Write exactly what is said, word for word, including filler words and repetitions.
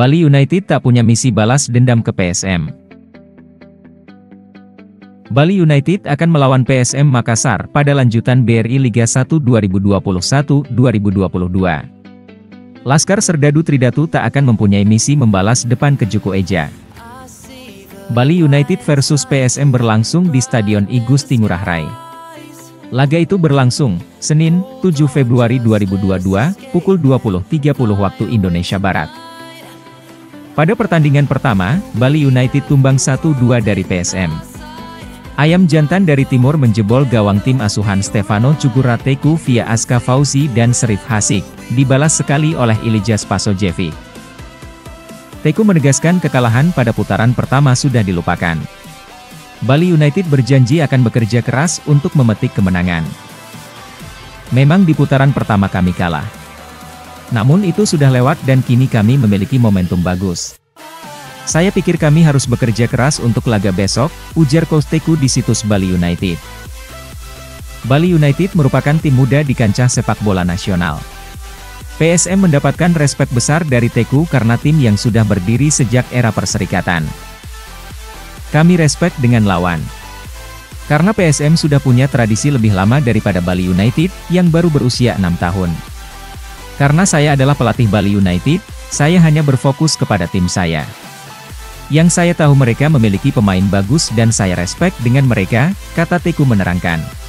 Bali United tak punya misi balas dendam ke P S M. Bali United akan melawan P S M Makassar pada lanjutan B R I Liga satu dua ribu dua puluh satu dua ribu dua puluh dua. Laskar Serdadu Tridatu tak akan mempunyai misi membalas depan ke Joko Eja. Bali United versus P S M berlangsung di Stadion I Gusti Ngurah Rai. Laga itu berlangsung Senin, tujuh Februari dua ribu dua puluh dua, pukul dua puluh tiga puluh waktu Indonesia Barat. Pada pertandingan pertama, Bali United tumbang satu dua dari P S M. Ayam jantan dari timur menjebol gawang tim asuhan Stefano Cugurra Teco via Aska Fauzi dan Syarif Hasyim, dibalas sekali oleh Ilija Spasojević. Teco menegaskan kekalahan pada putaran pertama sudah dilupakan. Bali United berjanji akan bekerja keras untuk memetik kemenangan. Memang di putaran pertama kami kalah. Namun itu sudah lewat dan kini kami memiliki momentum bagus. Saya pikir kami harus bekerja keras untuk laga besok, ujar coach Teco di situs Bali United. Bali United merupakan tim muda di kancah sepak bola nasional. P S M mendapatkan respek besar dari Teco karena tim yang sudah berdiri sejak era perserikatan. Kami respek dengan lawan. Karena P S M sudah punya tradisi lebih lama daripada Bali United, yang baru berusia enam tahun. Karena saya adalah pelatih Bali United, saya hanya berfokus kepada tim saya. Yang saya tahu mereka memiliki pemain bagus dan saya respek dengan mereka, kata Teco menerangkan.